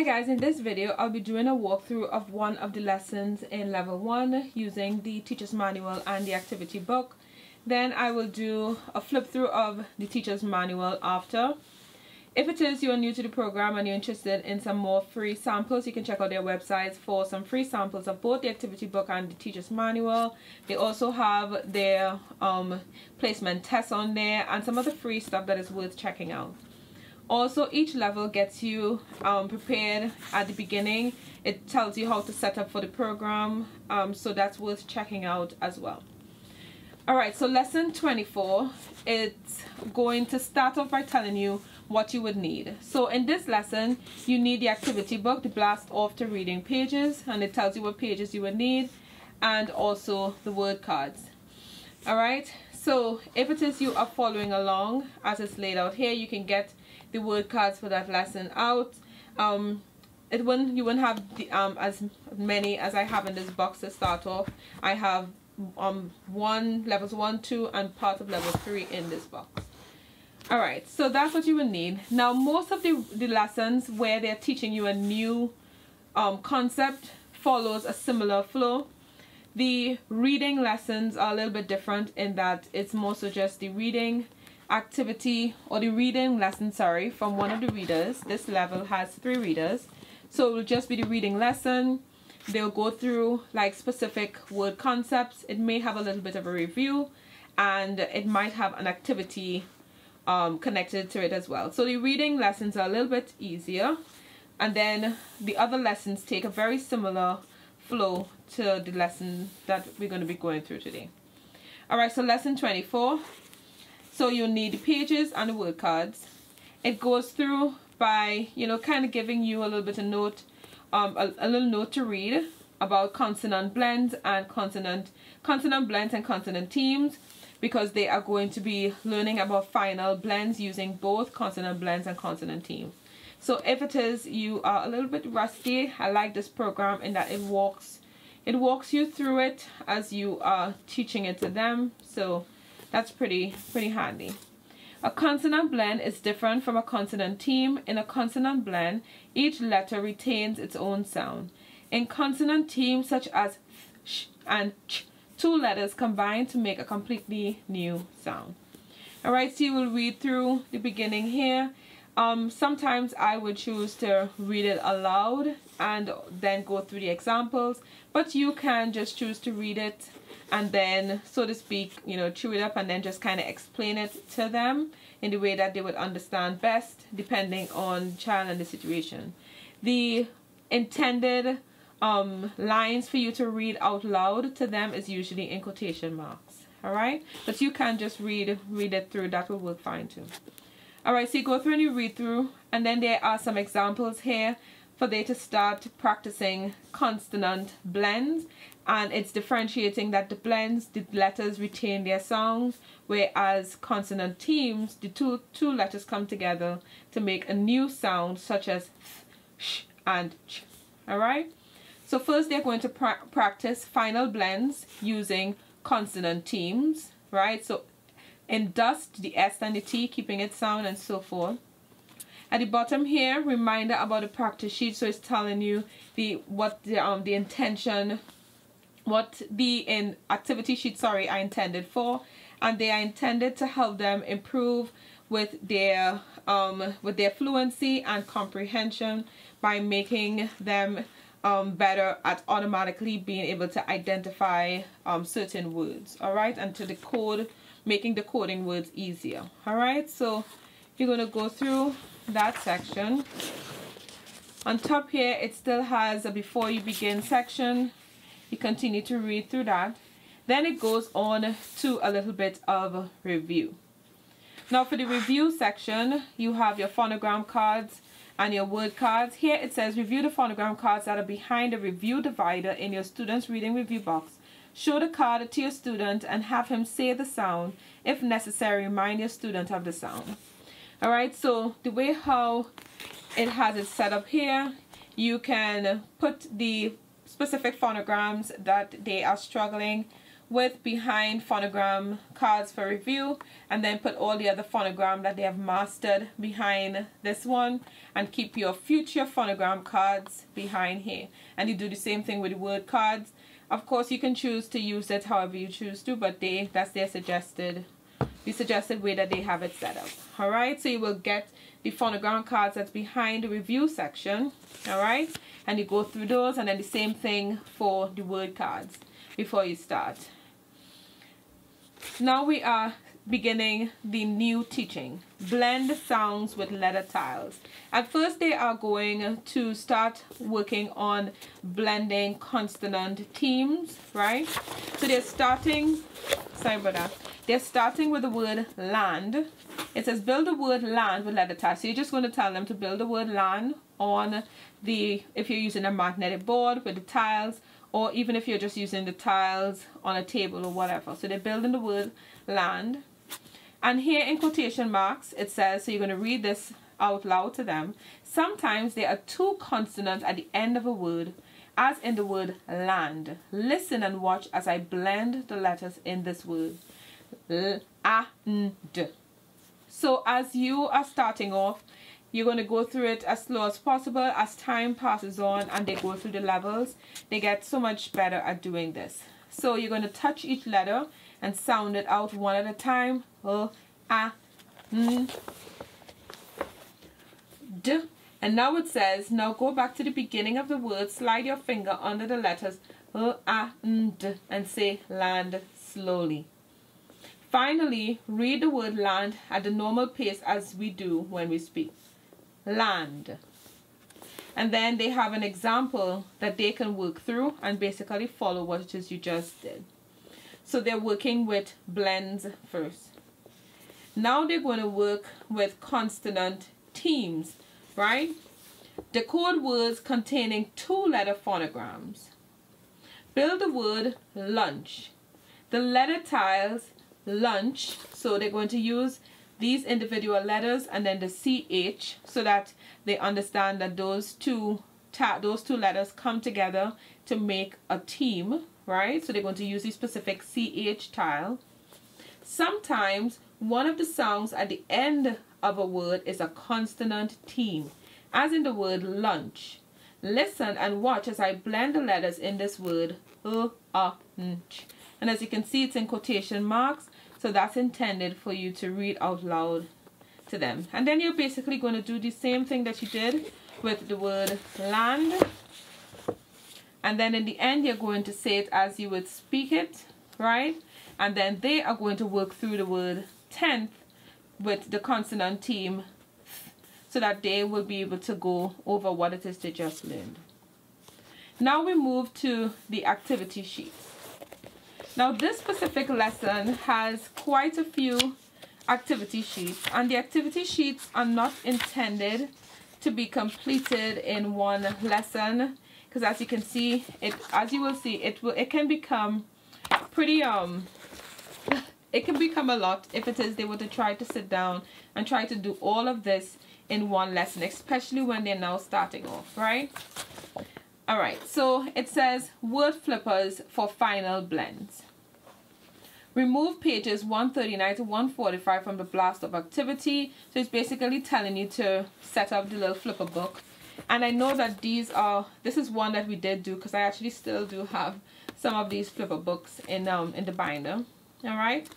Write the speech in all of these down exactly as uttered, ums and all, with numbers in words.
Hi guys, in this video I'll be doing a walkthrough of one of the lessons in level one using the teacher's manual and the activity book. Then I will do a flip through of the teacher's manual after. If it is you are new to the program and you're interested in some more free samples, you can check out their websites for some free samples of both the activity book and the teacher's manual. They also have their um, placement tests on there and some other free stuff that is worth checking out. Also, each level gets you um, prepared at the beginning. It tells you how to set up for the program, um, so that's worth checking out as well. Alright, so lesson twenty-four, it's going to start off by telling you what you would need. So in this lesson, you need the activity book, the Blast Off to Reading pages, and it tells you what pages you would need, and also the word cards. Alright, so if it is you are following along as it's laid out here, you can get the word cards for that lesson out. Um, it wouldn't, you wouldn't have the, um, as many as I have in this box to start off. I have um, one, levels one, two, and part of level three in this box. Alright, so that's what you will need. Now, most of the, the lessons where they're teaching you a new um, concept follows a similar flow. The reading lessons are a little bit different in that it's more so just the reading activity or the reading lesson, sorry, from one of the readers. This level has three readers, so it will just be the reading lesson. They'll go through like specific word concepts. It may have a little bit of a review, and it might have an activity um, connected to it as well. So the reading lessons are a little bit easier, and then the other lessons take a very similar flow to the lesson that we're going to be going through today. Alright, so lesson twenty-four. So you need the pages and the word cards. It goes through by, you know, kind of giving you a little bit of note, um, a, a little note to read about consonant blends and consonant, consonant blends and consonant teams, because they are going to be learning about final blends using both consonant blends and consonant teams. So if it is you are a little bit rusty, I like this program in that it walks, it walks you through it as you are teaching it to them. So that's pretty, pretty handy. A consonant blend is different from a consonant team. In a consonant blend, each letter retains its own sound. In consonant teams such as sh and ch, two letters combine to make a completely new sound. Alright, so you will read through the beginning here. Um, sometimes I would choose to read it aloud and then go through the examples, but you can just choose to read it and then, so to speak, you know, chew it up and then just kind of explain it to them in the way that they would understand best, depending on the child and the situation. The intended um, lines for you to read out loud to them is usually in quotation marks, alright? But you can just read, read it through, that will work fine too. Alright, so you go through and you read through, and then there are some examples here for they to start practicing consonant blends, and it's differentiating that the blends, the letters retain their sounds, whereas consonant teams, the two, two letters come together to make a new sound such as sh and ch. Alright, so first they're going to pra practice final blends using consonant teams, right? So in dust, the S and the T, keeping it sound and so forth. At the bottom here, reminder about the practice sheet. So it's telling you the what the um the intention, what the in activity sheet, sorry, are intended for, and they are intended to help them improve with their um with their fluency and comprehension by making them um better at automatically being able to identify um certain words. All right, and to the code. Making the coding words easier. Alright, so you're going to go through that section. On top here, it still has a before you begin section. You continue to read through that. Then it goes on to a little bit of review. Now for the review section, you have your phonogram cards and your word cards. Here it says review the phonogram cards that are behind the review divider in your student's reading review box. Show the card to your student and have him say the sound. If necessary, remind your student of the sound. Alright, so the way how it has it set up here, you can put the specific phonograms that they are struggling with behind phonogram cards for review, and then put all the other phonogram that they have mastered behind this one, and keep your future phonogram cards behind here. And you do the same thing with word cards. Of course, you can choose to use it however you choose to, but they that's their suggested the suggested way that they have it set up. All right, so you will get the phonogram cards that's behind the review section, all right, and you go through those, and then the same thing for the word cards before you start. Now we are beginning the new teaching. Blend sounds with letter tiles. At first they are going to start working on blending consonant teams, right? So they're starting, sorry about that, they're starting with the word land. It says build the word land with letter tiles. So you're just going to tell them to build the word land on the, if you're using a magnetic board with the tiles, or even if you're just using the tiles on a table or whatever. So they're building the word land. And here in quotation marks, it says, so you're going to read this out loud to them. Sometimes there are two consonants at the end of a word, as in the word land. Listen and watch as I blend the letters in this word. L A N D. So as you are starting off, you're going to go through it as slow as possible. As time passes on and they go through the levels, they get so much better at doing this. So you're going to touch each letter and sound it out one at a time. L, A, N, D. And now it says, now go back to the beginning of the word, slide your finger under the letters L, A, N, D, and say land slowly. Finally, read the word land at the normal pace as we do when we speak. Land. And then they have an example that they can work through and basically follow what it is you just did. So they're working with blends first. Now they're going to work with consonant teams, right? Decode words containing two letter phonograms. Build the word lunch. The letter tiles lunch, so they're going to use these individual letters and then the C H, so that they understand that those two those two letters come together to make a team, right? So they're going to use the specific C H tile. Sometimes one of the sounds at the end of a word is a consonant team, as in the word lunch. Listen and watch as I blend the letters in this word lunch. And as you can see, it's in quotation marks. So that's intended for you to read out loud to them. And then you're basically going to do the same thing that you did with the word land. And then in the end, you're going to say it as you would speak it, right? And then they are going to work through the word tenth with the consonant team so that they will be able to go over what it is they just learned. Now we move to the activity sheet. Now this specific lesson has quite a few activity sheets, and the activity sheets are not intended to be completed in one lesson, because as you can see, it as you will see, it will it can become pretty um it can become a lot if it is they were to try to sit down and try to do all of this in one lesson, especially when they're now starting off, right? Alright, so it says word flippers for final blends. Remove pages one thirty-nine to one forty-five from the blast of activity. So it's basically telling you to set up the little flipper book. And I know that these are, this is one that we did do, because I actually still do have some of these flipper books in, um, in the binder. Alright,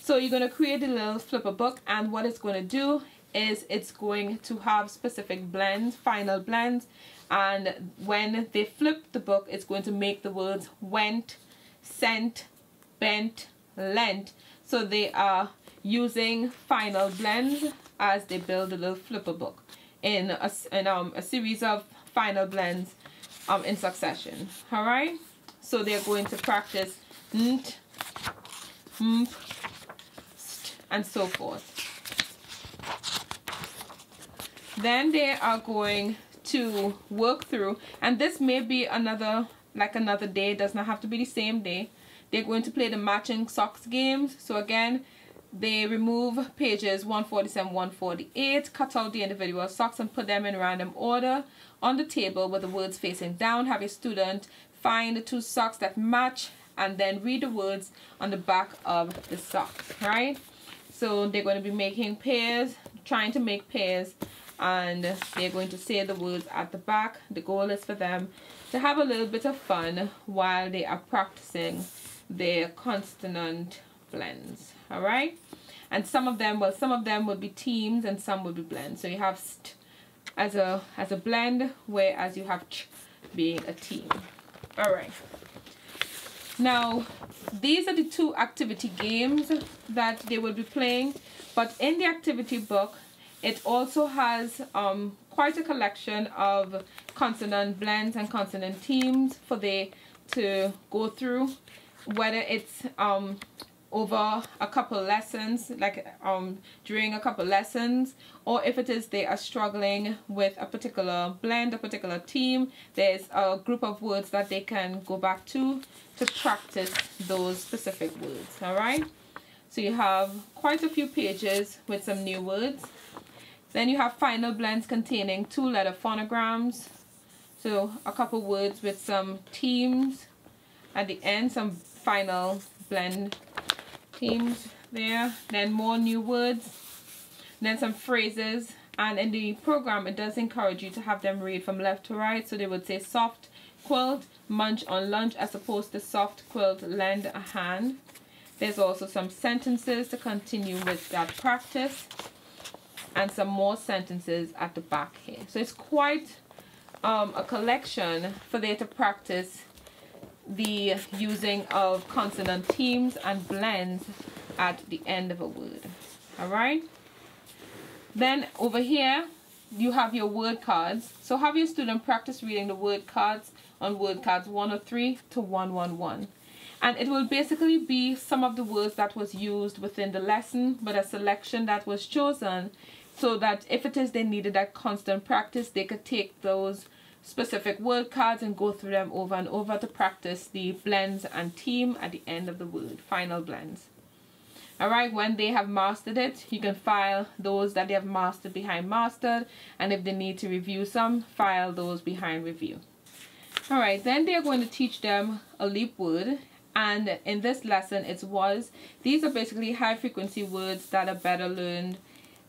so you're going to create a little flipper book, and what it's going to do is it's going to have specific blends, final blends. And when they flip the book, it's going to make the words went, sent, bent, lent. So they are using final blends as they build a little flipper book in a, in, um, a series of final blends um, in succession. All right. So they're going to practice nt, mp, st, and so forth. Then they are going to work through, and this may be another like another day. It does not have to be the same day. They're going to play the matching socks games. So again, they remove pages one forty-seven, one forty-eight, cut out the individual socks and put them in random order on the table with the words facing down. Have your student find the two socks that match and then read the words on the back of the sock, right? So they're going to be making pairs, trying to make pairs, and they're going to say the words at the back. The goal is for them to have a little bit of fun while they are practicing their consonant blends, all right? And some of them, well, some of them will be teams and some will be blends. So you have st as a, as a blend, whereas you have ch being a team. All right. Now, these are the two activity games that they will be playing, but in the activity book, it also has um, quite a collection of consonant blends and consonant teams for they to go through, whether it's um, over a couple lessons, like um, during a couple lessons, or if it is they are struggling with a particular blend, a particular team, there's a group of words that they can go back to to practice those specific words, all right? So you have quite a few pages with some new words. Then you have final blends containing two letter phonograms. So a couple words with some teams. At the end, some final blend teams there. Then more new words. Then some phrases. And in the program, it does encourage you to have them read from left to right. So they would say soft quilt, munch on lunch, as opposed to soft quilt, lend a hand. There's also some sentences to continue with that practice, and some more sentences at the back here. So it's quite um, a collection for there to practice the using of consonant teams and blends at the end of a word. All right. Then over here, you have your word cards. So have your student practice reading the word cards on word cards one oh three to one eleven. And it will basically be some of the words that was used within the lesson, but a selection that was chosen so that if it is they needed that constant practice, they could take those specific word cards and go through them over and over to practice the blends and team at the end of the word, final blends. All right, when they have mastered it, you can file those that they have mastered behind mastered, and if they need to review some, file those behind review. All right, then they are going to teach them a leap word. And in this lesson, it was, these are basically high-frequency words that are better learned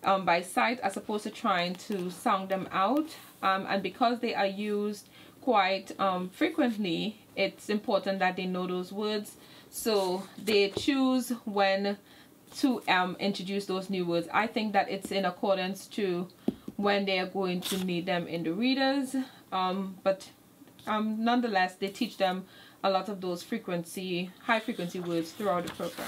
um, by sight as opposed to trying to sound them out. Um, and because they are used quite um, frequently, it's important that they know those words. So they choose when to um, introduce those new words. I think that it's in accordance to when they are going to need them in the readers. Um, but um, nonetheless, they teach them a lot of those frequency, high frequency words throughout the program.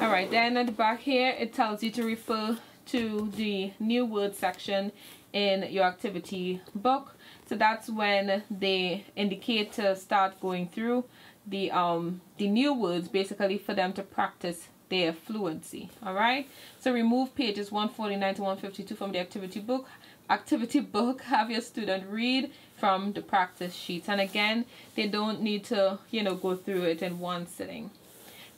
All right, then at the back here, it tells you to refer to the new word section in your activity book. So that's when they indicate to start going through the, um, the new words, basically for them to practice their fluency, all right? So remove pages one forty-nine to one fifty-two from the activity book. Activity book, have your student read from the practice sheets. And again, they don't need to, you know, go through it in one sitting.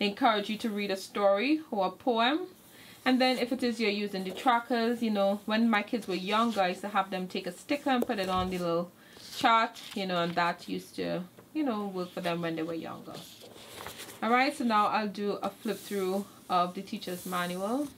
They encourage you to read a story or a poem. And then if it is you're using the trackers, you know, when my kids were younger, I used to have them take a sticker and put it on the little chart, you know, and that used to, you know, work for them when they were younger. All right, so now I'll do a flip through of the teacher's manual.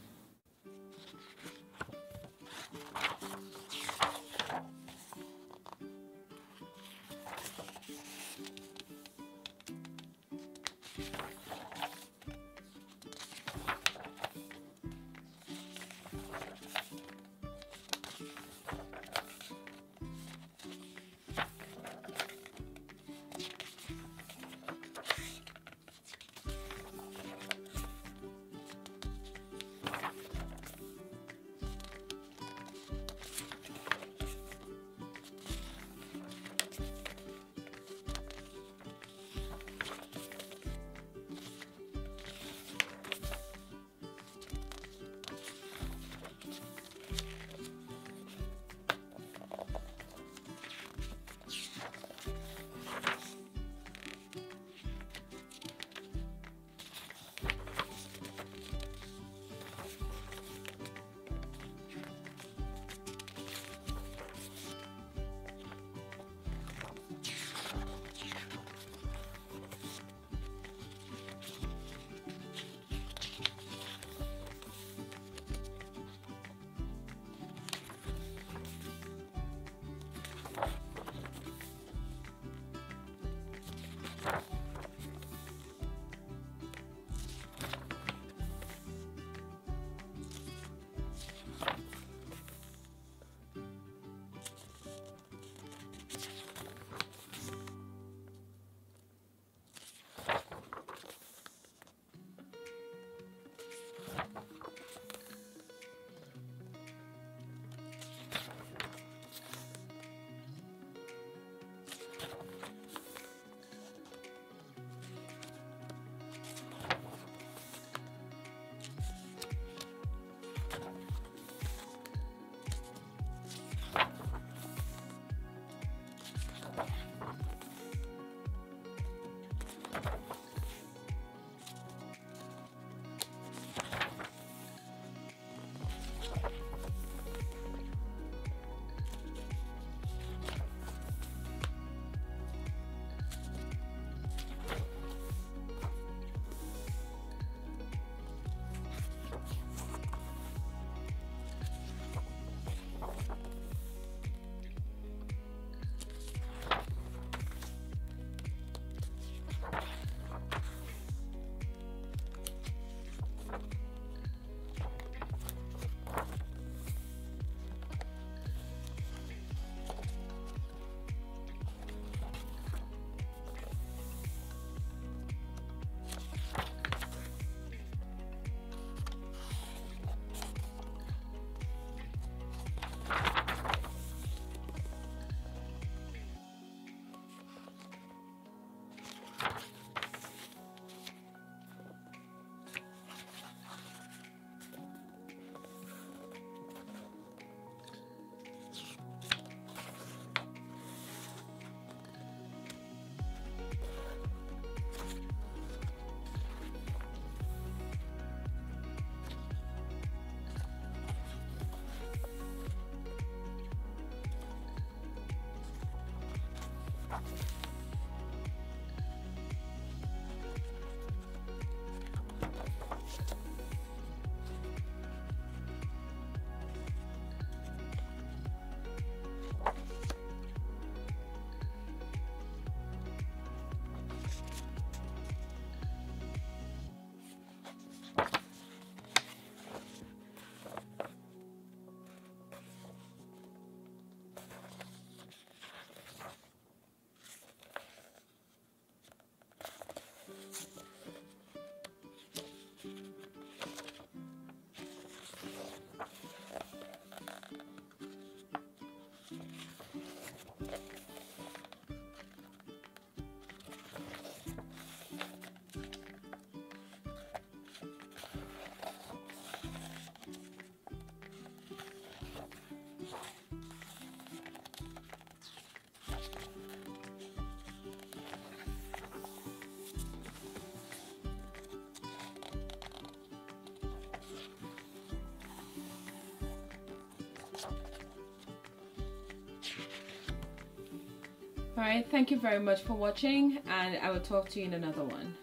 Alright, thank you very much for watching, and I will talk to you in another one.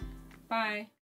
Bye!